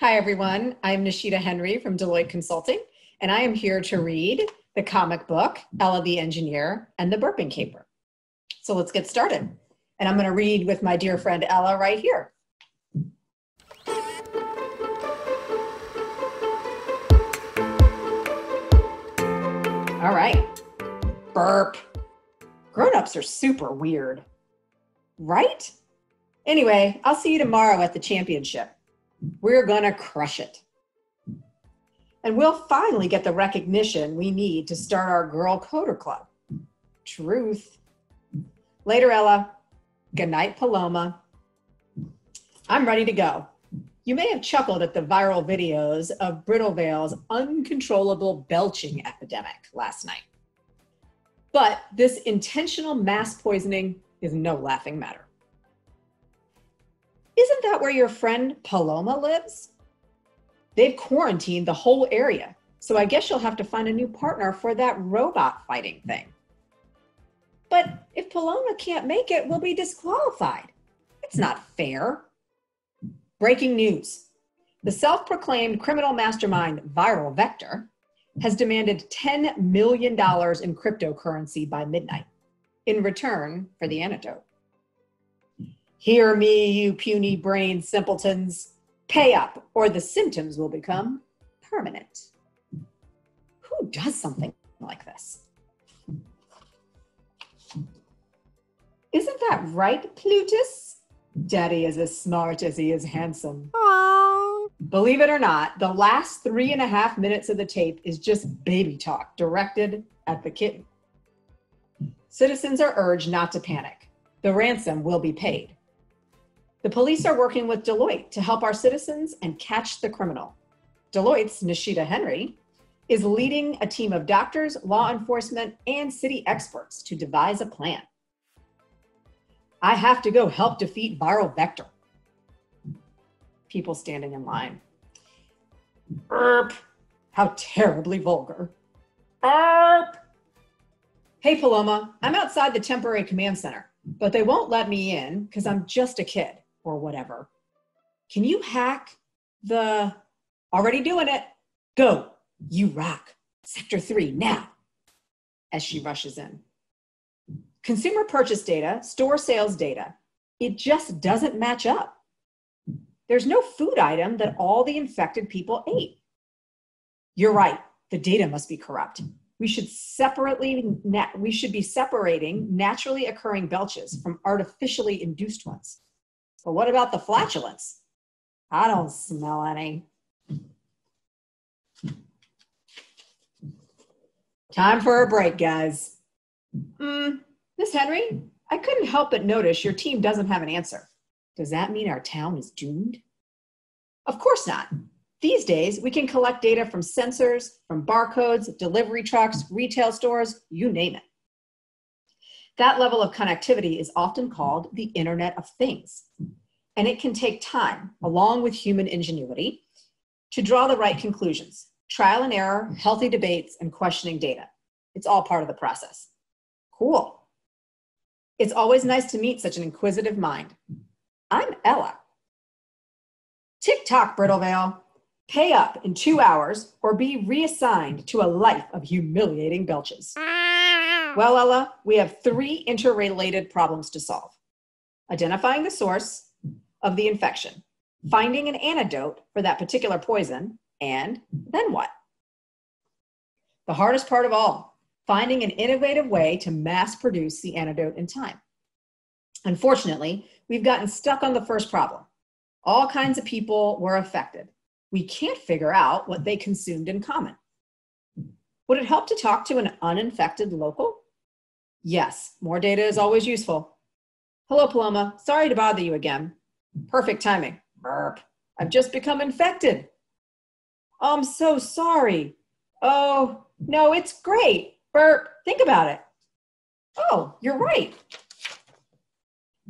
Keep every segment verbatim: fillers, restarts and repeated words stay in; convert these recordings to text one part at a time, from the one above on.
Hi, everyone. I'm Nishita Henry from Deloitte Consulting, and I am here to read the comic book, Ella the Engineer and the Burping Caper. So let's get started. And I'm going to read with my dear friend Ella right here. All right. Burp. Grown-ups are super weird, right? Anyway, I'll see you tomorrow at the championship. We're gonna crush it. And we'll finally get the recognition we need to start our Girl Coder Club. Truth. Later, Ella. Good night, Paloma. I'm ready to go. You may have chuckled at the viral videos of Brittlevale's uncontrollable belching epidemic last night. But this intentional mass poisoning is no laughing matter. Isn't that where your friend Paloma lives? They've quarantined the whole area, so I guess you'll have to find a new partner for that robot fighting thing. But if Paloma can't make it, we'll be disqualified. It's not fair. Breaking news. The self-proclaimed criminal mastermind Viral Vector has demanded ten million dollars in cryptocurrency by midnight in return for the antidote. Hear me, you puny brain simpletons. Pay up, or the symptoms will become permanent. Who does something like this? Isn't that right, Plutus? Daddy is as smart as he is handsome. Aww. Believe it or not, the last three and a half minutes of the tape is just baby talk directed at the kitten. Citizens are urged not to panic. The ransom will be paid. The police are working with Deloitte to help our citizens and catch the criminal. Deloitte's Nishita Henry is leading a team of doctors, law enforcement, and city experts to devise a plan. I have to go help defeat Viral Vector. People standing in line. Burp. How terribly vulgar. Burp. Hey, Paloma, I'm outside the temporary command center, but they won't let me in because I'm just a kid. Or whatever. Can you hack the, already doing it, go, you rock, sector three, now, as she rushes in. Consumer purchase data, store sales data, it just doesn't match up. There's no food item that all the infected people ate. You're right, the data must be corrupt. We should separately, we should be separating naturally occurring belches from artificially induced ones. But what about the flatulence? I don't smell any. Time for a break, guys. Mm, Miss Henry, I couldn't help but notice your team doesn't have an answer. Does that mean our town is doomed? Of course not. These days, we can collect data from sensors, from barcodes, delivery trucks, retail stores, you name it. That level of connectivity is often called the Internet of Things, and it can take time, along with human ingenuity, to draw the right conclusions, trial and error, healthy debates, and questioning data. It's all part of the process. Cool. It's always nice to meet such an inquisitive mind. I'm Ella. Tick-tock, Brittlevale. Pay up in two hours or be reassigned to a life of humiliating belches. Well, Ella, we have three interrelated problems to solve. Identifying the source of the infection, finding an antidote for that particular poison, and then what? The hardest part of all, finding an innovative way to mass produce the antidote in time. Unfortunately, we've gotten stuck on the first problem. All kinds of people were affected. We can't figure out what they consumed in common. Would it help to talk to an uninfected local? Yes, more data is always useful. Hello, Paloma. Sorry to bother you again. Perfect timing. Burp. I've just become infected. Oh, I'm so sorry. Oh, no, it's great. Burp. Think about it. Oh, you're right.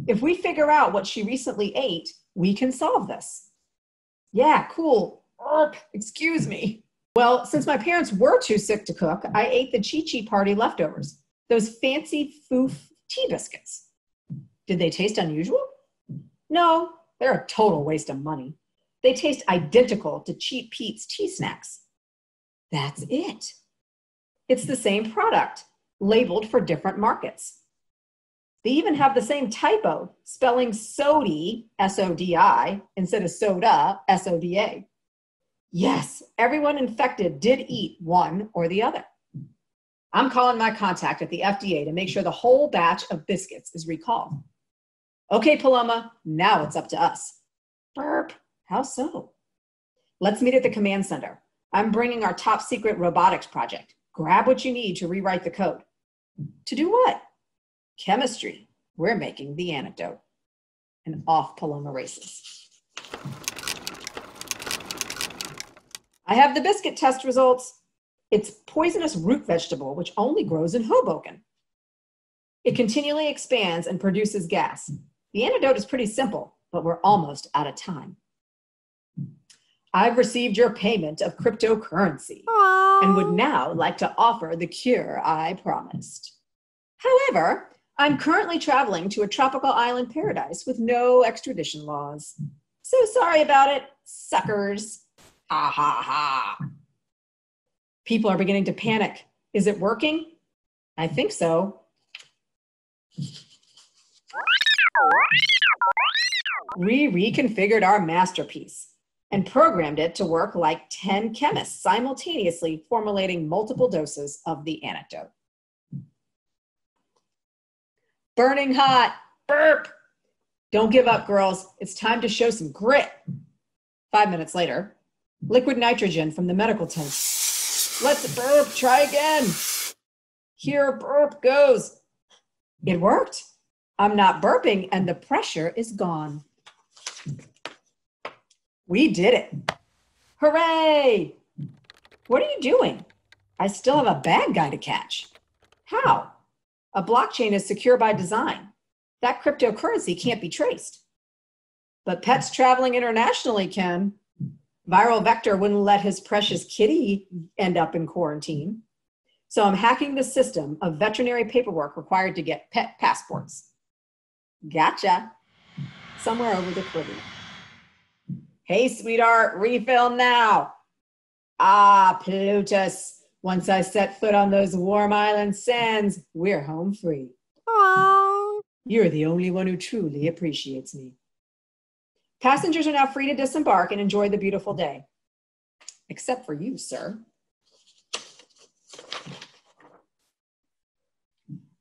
If we figure out what she recently ate, we can solve this. Yeah, cool. Burp. Excuse me. Well, since my parents were too sick to cook, I ate the Chichi party leftovers. Those fancy foof tea biscuits. Did they taste unusual? No, they're a total waste of money. They taste identical to Cheap Pete's cheese snacks. That's it. It's the same product, labeled for different markets. They even have the same typo, spelling sodi, S O D I, instead of soda, S O D A. Yes, everyone infected did eat one or the other. I'm calling my contact at the F D A to make sure the whole batch of biscuits is recalled. Okay, Paloma, now it's up to us. Burp, how so? Let's meet at the command center. I'm bringing our top secret robotics project. Grab what you need to rewrite the code. To do what? Chemistry. We're making the antidote. And off Paloma races. I have the biscuit test results. It's poisonous root vegetable, which only grows in Hoboken. It continually expands and produces gas. The antidote is pretty simple, but we're almost out of time. I've received your payment of cryptocurrency and would now like to offer the cure I promised. However, I'm currently traveling to a tropical island paradise with no extradition laws. So sorry about it, suckers. Ha ha ha. People are beginning to panic. Is it working? I think so. We reconfigured our masterpiece and programmed it to work like ten chemists simultaneously formulating multiple doses of the antidote. Burning hot, burp. Don't give up, girls. It's time to show some grit. Five minutes later, liquid nitrogen from the medical tent. Let's burp, try again. Here, burp goes. It worked. I'm not burping and the pressure is gone. We did it. Hooray! What are you doing? I still have a bad guy to catch. How? A blockchain is secure by design. That cryptocurrency can't be traced. But pets traveling internationally can. Viral Vector wouldn't let his precious kitty end up in quarantine. So I'm hacking the system of veterinary paperwork required to get pet passports. Gotcha. Somewhere over the Caribbean. Hey, sweetheart, refill now. Ah, Plutus, once I set foot on those warm island sands, we're home free. Aww. You're the only one who truly appreciates me. Passengers are now free to disembark and enjoy the beautiful day. Except for you, sir.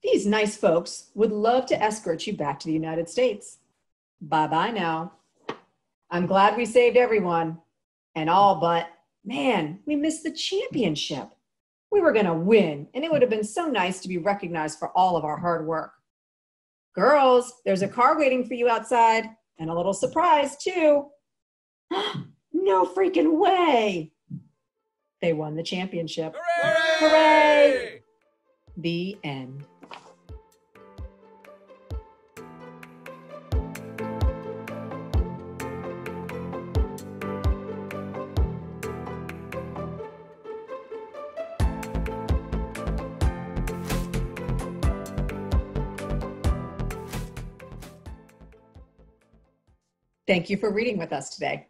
These nice folks would love to escort you back to the United States. Bye-bye now. I'm glad we saved everyone and all, but man, we missed the championship. We were gonna win, and it would have been so nice to be recognized for all of our hard work. Girls, there's a car waiting for you outside and a little surprise too. No freaking way. They won the championship. Hooray! Hooray! The end. Thank you for reading with us today.